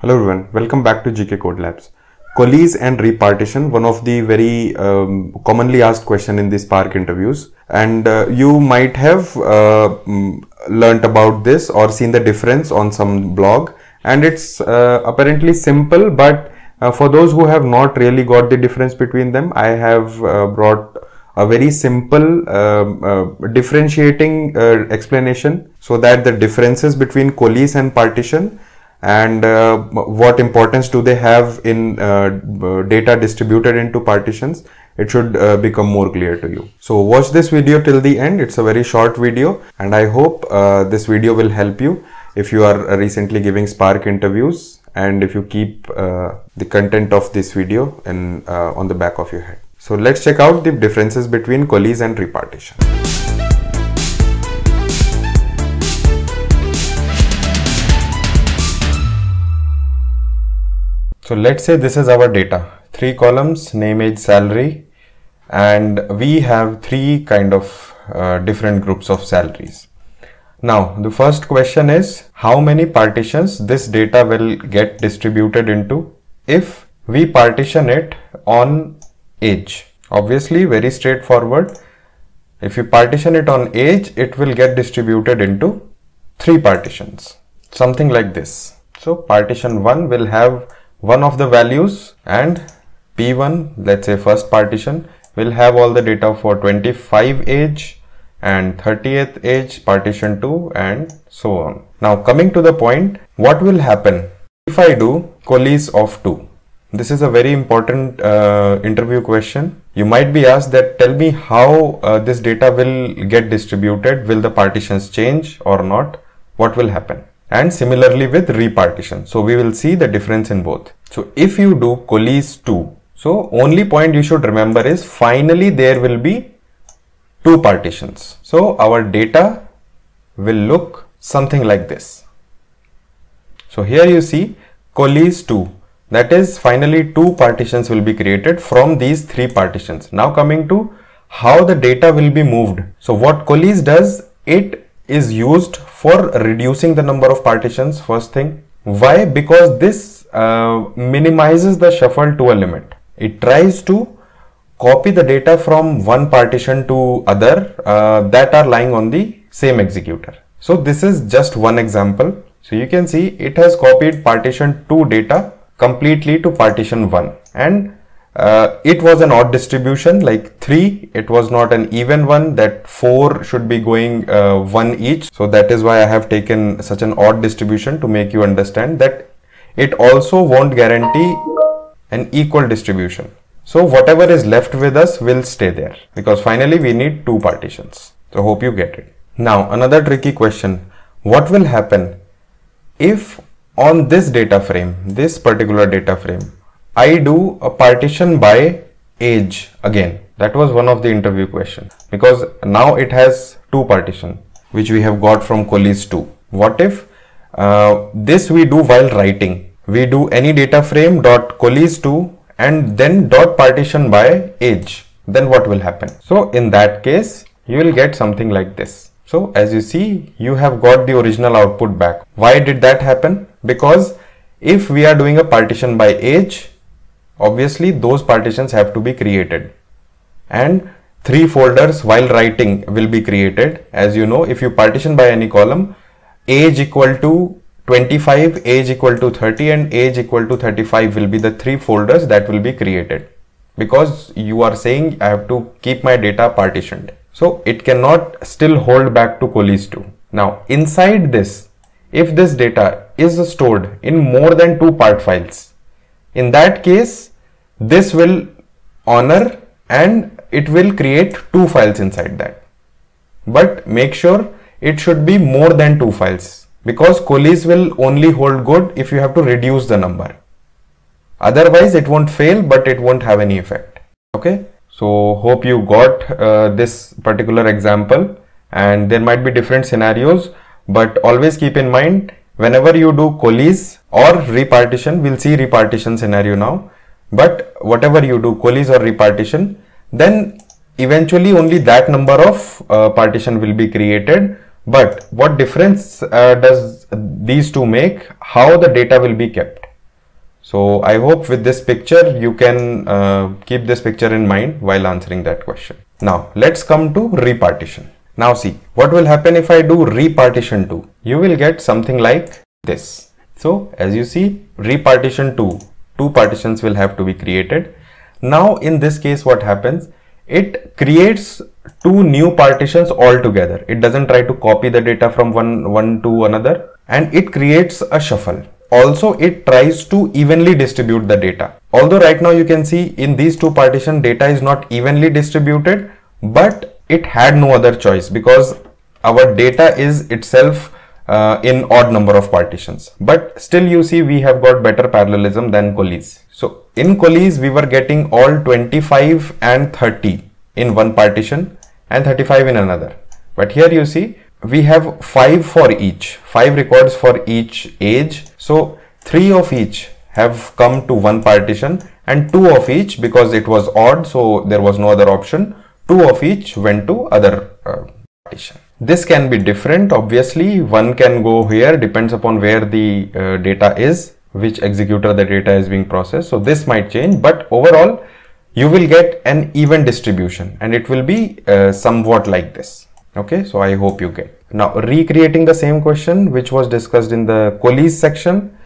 Hello everyone, welcome back to GK Code Labs. Coalesce and repartition, one of the very commonly asked question in the Spark interviews, and you might have learnt about this or seen the difference on some blog, and it's apparently simple, but for those who have not really got the difference between them, I have brought a very simple differentiating explanation so that the differences between coalesce and partition and what importance do they have in data distributed into partitions, it should become more clear to you. So watch this video till the end. It's a very short video and I hope this video will help you if you are recently giving Spark interviews and if you keep the content of this video in, on the back of your head. So let's check out the differences between coalesce and repartition. So let's say this is our data, 3 columns, name, age, salary, and we have 3 kind of different groups of salaries. Now the first question is how many partitions this data will get distributed into if we partition it on age. Obviously very straightforward, if you partition it on age it will get distributed into 3 partitions, something like this. So partition 1 will have one of the values and P1, let's say first partition, will have all the data for 25 age and 30th age, partition 2 and so on. Now coming to the point, what will happen if I do coalesce of 2? This is a very important interview question. You might be asked that tell me how this data will get distributed, will the partitions change or not, what will happen? And similarly with repartition. So we will see the difference in both. So if you do coalesce 2, so only point you should remember is finally there will be 2 partitions. So our data will look something like this. So here you see coalesce 2, that is finally 2 partitions will be created from these 3 partitions. Now coming to how the data will be moved. So what coalesce does, it is used for reducing the number of partitions, first thing. Why? Because this minimizes the shuffle to a limit. It tries to copy the data from one partition to other that are lying on the same executor. So this is just one example. So you can see it has copied partition 2 data completely to partition 1, and it was an odd distribution like 3, it was not an even one, that 4 should be going 1 each. So that is why I have taken such an odd distribution to make you understand that it also won't guarantee an equal distribution. So whatever is left with us will stay there because finally we need 2 partitions. So hope you get it. Now another tricky question, what will happen if on this data frame, this particular data frame, I do a partition by age again? That was one of the interview questions because now it has 2 partition which we have got from coalesce 2. What if this we do while writing? We do any data frame dot coalesce 2 and then dot partition by age. Then what will happen? So in that case you will get something like this. So as you see you have got the original output back. Why did that happen? Because if we are doing a partition by age, obviously those partitions have to be created and 3 folders while writing will be created. As you know, if you partition by any column, age equal to 25, age equal to 30 and age equal to 35 will be the 3 folders that will be created because you are saying I have to keep my data partitioned. So it cannot still hold back to coalesce 2. Now inside this, if this data is stored in more than 2 part files, in that case this will honor and it will create 2 files inside that, but make sure it should be more than 2 files because coalesce will only hold good if you have to reduce the number, otherwise it won't fail but it won't have any effect. Okay, so hope you got this particular example, and there might be different scenarios, but always keep in mind whenever you do coalesce or repartition, we'll see repartition scenario now, but whatever you do coalesce or repartition, then eventually only that number of partition will be created, but what difference does these 2 make? How the data will be kept. So I hope with this picture you can keep this picture in mind while answering that question. Now let's come to repartition. Now see what will happen if I do repartition 2. You will get something like this. So as you see, repartition 2, two partitions will have to be created. Now in this case what happens, it creates two new partitions altogether. It doesn't try to copy the data from one to another, and it creates a shuffle. Also it tries to evenly distribute the data. Although right now you can see in these two partitions data is not evenly distributed, but it had no other choice because our data is itself in odd number of partitions. But still you see we have got better parallelism than coalesce. So in coalesce we were getting all 25 and 30 in one partition and 35 in another. But here you see we have 5 for each, 5 records for each age. So 3 of each have come to one partition and 2 of each, because it was odd so there was no other option, 2 of each went to other partition. This can be different, obviously. One can go here, depends upon where the data is, which executor the data is being processed. So this might change, but overall you will get an even distribution, and it will be somewhat like this. Okay, so I hope you get. Now recreating the same question which was discussed in the coalesce section,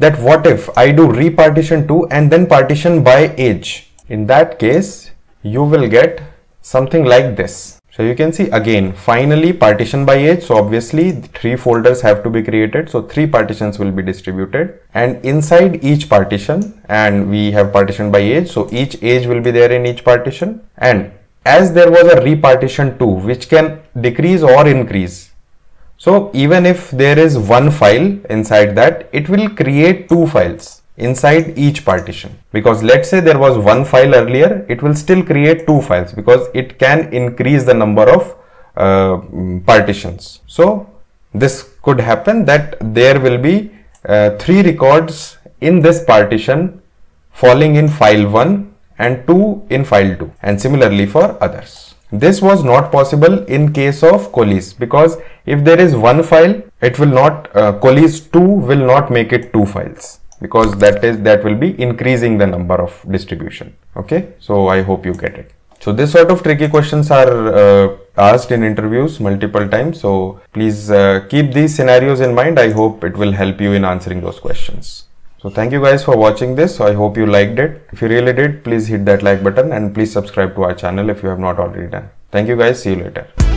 that what if I do repartition 2 and then partition by age. In that case you will get something like this. So you can see again, finally partition by age. So obviously three folders have to be created. So three partitions will be distributed, and inside each partition, and we have partition by age. So each age will be there in each partition. And as there was a repartition 2 which can decrease or increase, so even if there is one file inside that, it will create two files inside each partition, because let's say there was one file earlier, it will still create two files because it can increase the number of partitions. So this could happen, that there will be three records in this partition falling in file 1 and 2 in file 2, and similarly for others. This was not possible in case of coalesce, because if there is one file, it will not coalesce 2 will not make it two files, because that will be increasing the number of distribution. Okay, so I hope you get it. So this sort of tricky questions are asked in interviews multiple times, so please keep these scenarios in mind. I hope it will help you in answering those questions. So thank you guys for watching this. I hope you liked it. If you really did, please hit that like button, and please subscribe to our channel if you have not already done. Thank you guys. See you later.